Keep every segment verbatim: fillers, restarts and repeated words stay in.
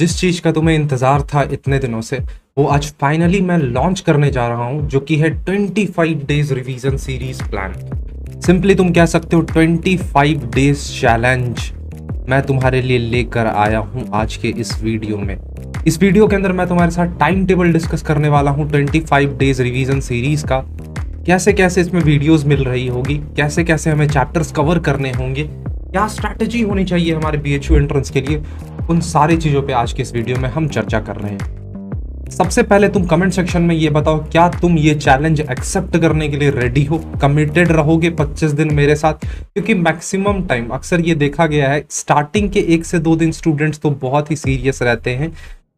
जिस चीज़ का तुम्हें इंतज़ार था इतने दिनों से वो आज फाइनली मैं लॉन्च करने जा रहा हूँ, जो कि है पच्चीस days revision series plan. Simply तुम कह सकते हो पच्चीस डेज चैलेंज मैं तुम्हारे लिए लेकर आया हूँ आज के इस वीडियो में। इस वीडियो के अंदर मैं तुम्हारे साथ टाइम टेबल डिस्कस करने वाला हूँ पच्चीस डेज रिवीजन सीरीज का, कैसे कैसे इसमें वीडियोस मिल रही होगी, कैसे कैसे हमें चैप्टर्स कवर करने होंगे, क्या स्ट्रैटेजी होनी चाहिए हमारे बी एच यू एंट्रेंस के लिए। उन सारी चीज़ों पे आज के इस वीडियो में हम चर्चा कर रहे हैं। सबसे पहले तुम कमेंट सेक्शन में ये बताओ, क्या तुम ये चैलेंज एक्सेप्ट करने के लिए रेडी हो, कमिटेड रहोगे पच्चीस दिन मेरे साथ? क्योंकि मैक्सिमम टाइम अक्सर ये देखा गया है स्टार्टिंग के एक से दो दिन स्टूडेंट्स तो बहुत ही सीरियस रहते हैं,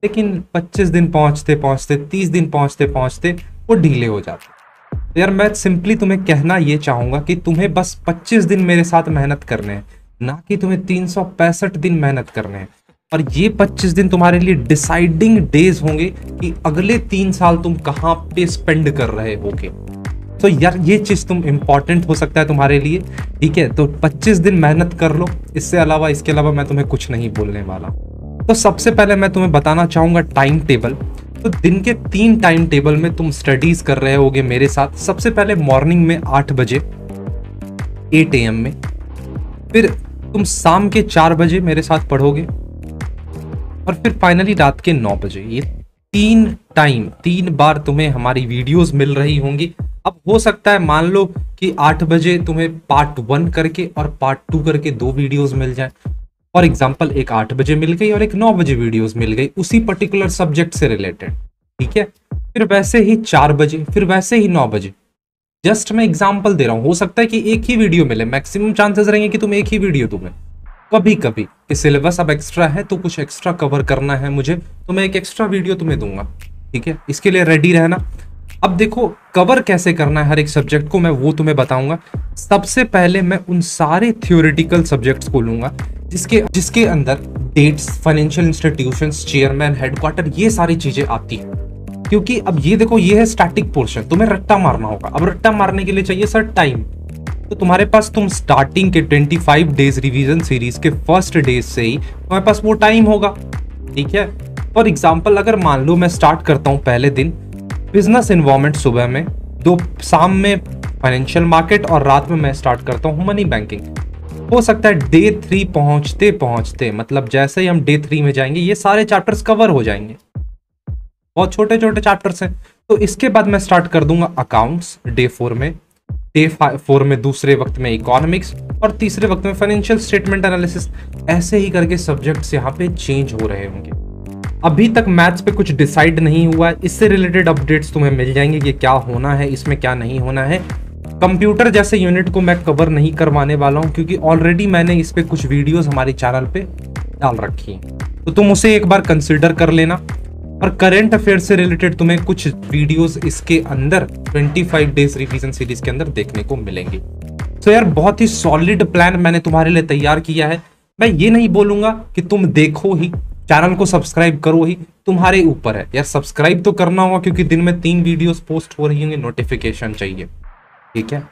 लेकिन पच्चीस दिन पहुँचते पहुँचते तीस दिन पहुँचते पहुँचते वो ढीले हो जाते। यार मैं सिंपली तुम्हें कहना ये चाहूँगा कि तुम्हें बस पच्चीस दिन मेरे साथ मेहनत करने हैं, ना कि तुम्हें तीन सौ पैंसठ दिन मेहनत करने हैं। और ये पच्चीस दिन तुम्हारे लिए डिसाइडिंग डेज होंगे कि अगले तीन साल तुम कहाँ पे स्पेंड कर रहे होगे। तो यार ये चीज़ तुम इम्पॉर्टेंट हो सकता है तुम्हारे लिए, ठीक है? तो पच्चीस दिन मेहनत कर लो, इससे अलावा इसके अलावा मैं तुम्हें कुछ नहीं बोलने वाला। तो सबसे पहले मैं तुम्हें बताना चाहूँगा टाइम टेबल। तो दिन के तीन टाइम टेबल में तुम स्टडीज कर रहे होगे मेरे साथ। सबसे पहले मॉर्निंग में आठ बजे आठ ए एम में, फिर तुम शाम के चार बजे मेरे साथ पढ़ोगे, और फिर फाइनली रात के नौ बजे। ये तीन टाइम तीन बार तुम्हें हमारी वीडियोस मिल रही होंगी। अब हो सकता है मान लो कि आठ बजे तुम्हें पार्ट वन करके और पार्ट टू करके दो वीडियोस मिल जाएं। फॉर एग्जाम्पल एक आठ बजे मिल गई और एक नौ बजे वीडियोस मिल गई उसी पर्टिकुलर सब्जेक्ट से रिलेटेड, ठीक है? फिर वैसे ही चार बजे, फिर वैसे ही नौ बजे। जस्ट मैं एग्जाम्पल दे रहा हूँ, हो सकता है कि एक ही वीडियो मिले, मैक्सिमम चांसेस रहेंगे कि तुम एक ही वीडियो तुम्हें कभी कभी कि सिलेबस अब एक्स्ट्रा है तो कुछ एक्स्ट्रा कवर करना है मुझे, तो मैं एक एक्स्ट्रा वीडियो तुम्हें दूंगा, ठीक है? इसके लिए रेडी रहना। अब देखो कवर कैसे करना है हर एक सब्जेक्ट को, मैं वो तुम्हें बताऊंगा। सबसे पहले मैं उन सारे थ्योरेटिकल सब्जेक्ट्स को लूँगा जिसके जिसके अंदर dates, financial institutions, chairman, headquarter, ये सारी चीज़ें आती हैं। क्योंकि अब ये देखो ये है स्टैटिक पोर्शन, तुम्हें रट्टा मारना होगा। अब रट्टा मारने के लिए चाहिए सर टाइम, तो तुम्हारे पास तुम स्टार्टिंग के पच्चीस डेज रिवीजन सीरीज के फर्स्ट डेज से ही तुम्हारे पास वो टाइम होगा, ठीक है? फॉर एग्जाम्पल अगर मान लो मैं स्टार्ट करता हूँ पहले दिन बिजनेस इन्वायरमेंट सुबह में, दो शाम में फाइनेंशियल मार्केट, और रात में मैं स्टार्ट करता हूँ मनी बैंकिंग। हो सकता है डे थ्री पहुंचते पहुंचते, मतलब जैसे ही हम डे थ्री में जाएंगे ये सारे चैप्टर्स कवर हो जाएंगे, बहुत छोटे छोटे चैप्टर्स हैं। तो इसके बाद मैं स्टार्ट कर दूंगा अकाउंट्स डे फोर में, डे फोर में दूसरे वक्त में इकोनॉमिक्स, और तीसरे वक्त में फाइनेंशियल स्टेटमेंट एनालिसिस। ऐसे ही करके सब्जेक्ट्स यहाँ पे चेंज हो रहे होंगे। अभी तक मैथ्स पे कुछ डिसाइड नहीं हुआ है, इससे रिलेटेड अपडेट्स तुम्हें मिल जाएंगे कि क्या होना है इसमें क्या नहीं होना है। कंप्यूटर जैसे यूनिट को मैं कवर नहीं करवाने वाला हूं, क्योंकि ऑलरेडी मैंने इस पर कुछ वीडियोस हमारे चैनल पे डाल रखी हैं, तो तुम उसे एक बार कंसिडर कर लेना। और करंट अफेयर से रिलेटेड तुम्हें कुछ वीडियोस इसके अंदर पच्चीस डेज रिवीजन सीरीज के अंदर देखने को मिलेंगे। तो यार बहुत ही सॉलिड प्लान मैंने तुम्हारे लिए तैयार किया है। मैं ये नहीं बोलूँगा कि तुम देखो ही, चैनल को सब्सक्राइब करो ही, तुम्हारे ऊपर है यार। सब्सक्राइब तो करना होगा क्योंकि दिन में तीन वीडियोज पोस्ट हो रही होंगी, नोटिफिकेशन चाहिए, ठीक है?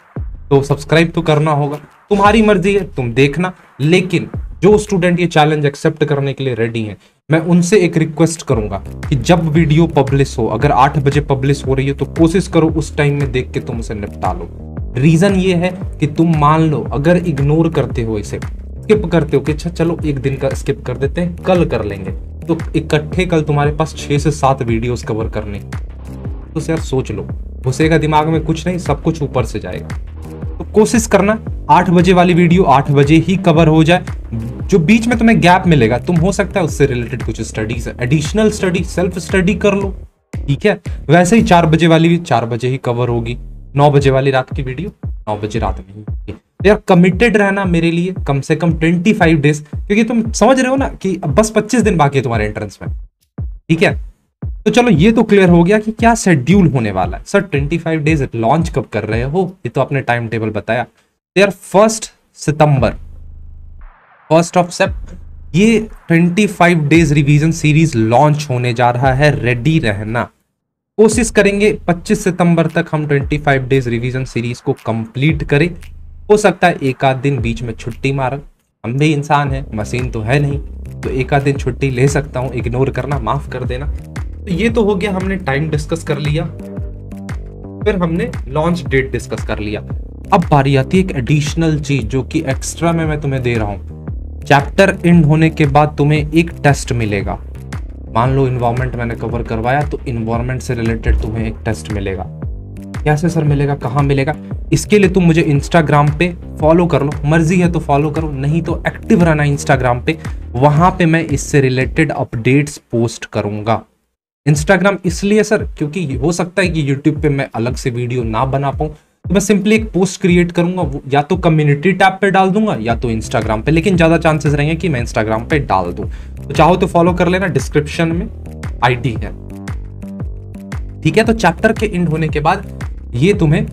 तो सब्सक्राइब तो करना होगा, तुम्हारी मर्जी है, तुम देखना। लेकिन जो स्टूडेंट ये चैलेंज एक्सेप्ट करने के लिए रेडी हैं, मैं उनसे एक रिक्वेस्ट करूंगा कि जब वीडियो पब्लिश हो, अगर आठ बजे पब्लिश हो रही हो, तो कोशिश करो उस टाइम में देख के तुम उसे निपटा लो। रीज़न ये है कि तुम मान लो अगर इग्नोर करते हो, इसे स्किप करते हो कि अच्छा चलो एक दिन का स्किप कर देते हैं, कल कर लेंगे, तो इकट्ठे कल तुम्हारे पास छः से सात वीडियोज़ कवर करने। तो यार सोच लो, घुसेगा दिमाग में कुछ नहीं, सब कुछ ऊपर से जाएगा। तो कोशिश करना आठ बजे वाली वीडियो आठ बजे ही कवर हो जाए। जो बीच में तुम्हें गैप मिलेगा, तुम हो सकता है उससे रिलेटेड कुछ studies, additional study, self study कर लो, ठीक है? वैसे ही चार बजे वाली भी चार बजे ही कवर होगी, नौ बजे वाली रात की वीडियो नौ बजे रात में। यार कमिटेड रहना मेरे लिए कम से कम पच्चीस डेज, क्योंकि तुम समझ रहे हो ना कि बस पच्चीस दिन बाकी है तुम्हारे एंट्रेंस में, ठीक है? तो चलो ये तो क्लियर हो गया कि क्या शेड्यूल होने वाला है। सर पच्चीस डेज लॉन्च कब कर रहे हो, ये तो आपने टाइम टेबल बताया। यार फर्स्ट सितंबर फर्स्ट ऑफ सेप्ट ये पच्चीस डेज रिवीजन सीरीज लॉन्च होने जा रहा है, रेडी रहना। कोशिश करेंगे पच्चीस सितंबर तक हम पच्चीस डेज रिवीजन सीरीज को कंप्लीट करें। हो सकता है एक आध दिन बीच में छुट्टी मारें, हम भी इंसान हैं, मशीन तो है नहीं, तो एक आध दिन छुट्टी ले सकता हूँ, इग्नोर करना, माफ़ कर देना। तो ये तो हो गया, हमने टाइम डिस्कस कर लिया, फिर हमने लॉन्च डेट डिस्कस कर लिया। अब बारी आती है एक एडिशनल चीज़ जो कि एक्स्ट्रा में मैं तुम्हें दे रहा हूँ। चैप्टर एंड होने के बाद तुम्हें एक टेस्ट मिलेगा। मान लो इन्वायरमेंट मैंने कवर करवाया, तो इन्वायरमेंट से रिलेटेड तुम्हें एक टेस्ट मिलेगा। कैसे सर मिलेगा, कहाँ मिलेगा? इसके लिए तुम मुझे इंस्टाग्राम पे फॉलो कर लो, मर्जी है तो फॉलो करो, नहीं तो एक्टिव रहना इंस्टाग्राम पे। वहाँ पे मैं इससे रिलेटेड अपडेट्स पोस्ट करूँगा। इंस्टाग्राम इसलिए सर क्योंकि हो सकता है कि यूट्यूब पे मैं अलग से वीडियो ना बना पाऊँ, तो मैं सिंपली एक पोस्ट क्रिएट करूँगा, या तो कम्युनिटी टैब पे डाल दूंगा या तो इंस्टाग्राम पे, लेकिन ज़्यादा चांसेस रहेंगे कि मैं इंस्टाग्राम पे डाल दूँ। तो चाहो तो फॉलो कर लेना, डिस्क्रिप्शन में आईडी है, ठीक है। तो चैप्टर के एंड होने के बाद ये तुम्हें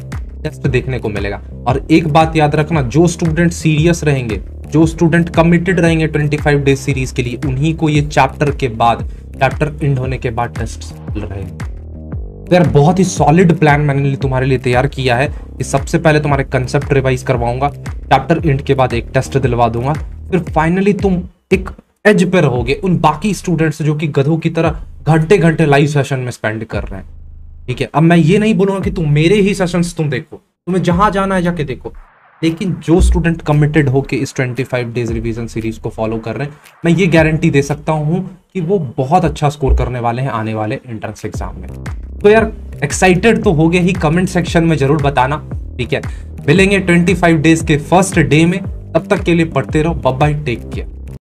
टेस्ट देखने को मिलेगा। और एक बात याद रखना, जो स्टूडेंट सीरियस रहेंगे, जो स्टूडेंट कमिटेड रहेंगे पच्चीस डेज सीरीज के लिए, उन्हीं को ये चैप्टर के बाद, चैप्टर एंड होने के बाद टेस्ट मिल रहे हैं। यार बहुत ही सॉलिड प्लान मैंने तुम्हारे लिए तैयार किया है कि सबसे पहले तुम्हारे कंसेप्ट रिवाइज करवाऊंगा, चैप्टर एंड के बाद एक टेस्ट दिलवा दूंगा, फिर फाइनली तुम एक एज पर रहोगे उन बाकी स्टूडेंट्स जो कि गधों की तरह घंटे घंटे लाइव सेशन में स्पेंड कर रहे हैं, ठीक है। अब मैं ये नहीं बोलूँगा कि तुम मेरे ही सेशंस तुम देखो, तुम्हें जहाँ जाना है जाके देखो, लेकिन जो स्टूडेंट कमिटेड होके इस पच्चीस डेज रिवीजन सीरीज को फॉलो कर रहे हैं, मैं ये गारंटी दे सकता हूँ कि वो बहुत अच्छा स्कोर करने वाले हैं आने वाले एंट्रेंस एग्जाम में। तो यार एक्साइटेड तो हो गए ही, कमेंट सेक्शन में ज़रूर बताना, ठीक है। मिलेंगे पच्चीस डेज के फर्स्ट डे में, तब तक के लिए पढ़ते रहो, बाय बाय, टेक केयर।